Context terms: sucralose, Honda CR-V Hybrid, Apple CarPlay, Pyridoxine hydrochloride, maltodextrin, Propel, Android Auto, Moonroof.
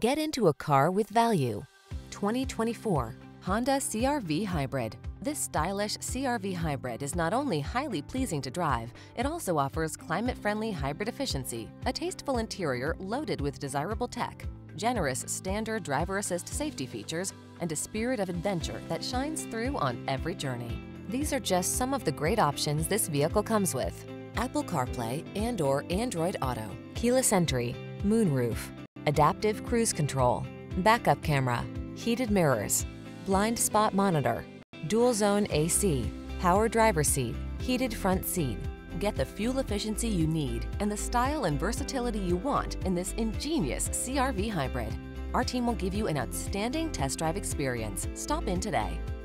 Get into a car with value. 2024 Honda CR-V Hybrid. This stylish CR-V Hybrid is not only highly pleasing to drive, it also offers climate-friendly hybrid efficiency, a tasteful interior loaded with desirable tech, generous standard driver assist safety features, and a spirit of adventure that shines through on every journey. These are just some of the great options this vehicle comes with: Apple CarPlay and/or Android Auto, keyless entry, moonroof, adaptive cruise control, backup camera, heated mirrors, blind spot monitor, dual zone AC, power driver seat, heated front seat. Get the fuel efficiency you need and the style and versatility you want in this ingenious CR-V Hybrid. Our team will give you an outstanding test drive experience. Stop in today.